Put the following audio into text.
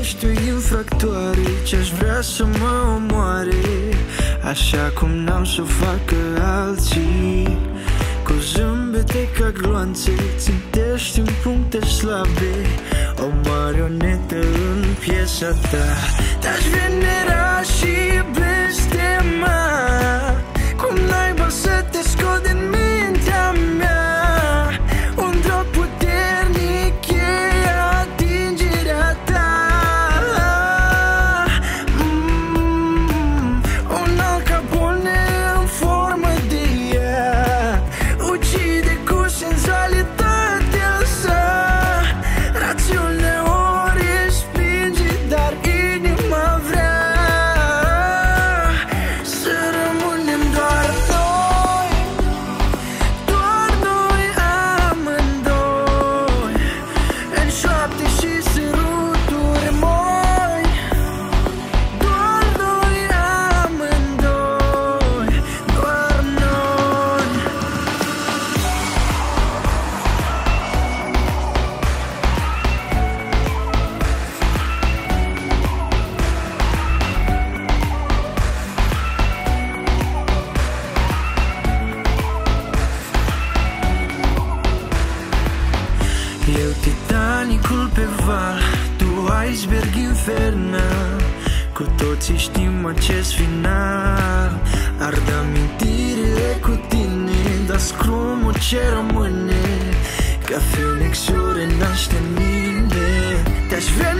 ești tu infractorii ce-aș vrea să mă omoare, așa cum n-am să facă alții. Cu zâmbete ca gloanțe, țintești în puncte slabe, o marionetă în piesa ta. Te-aș venera și blestema, cum naiba să te scot din mintea mea. Un drog puternic e atingerea ta, un alt capone în formă de ea, ucide cu senzualitatea sa. Rațiunea o respinge, dar inima vrea să rămânem doar noi, doar noi amândoi, în șoapte și săruturi moi, doar noi amândoi, doar noi. Eu Titanicul pe val, tu iceberg infernal, cu toții știm acest final. Ard amintirile cu tine, dar scrumul ce rămâne, ca Phoenix-ul renaște în mine. Te-aș vrea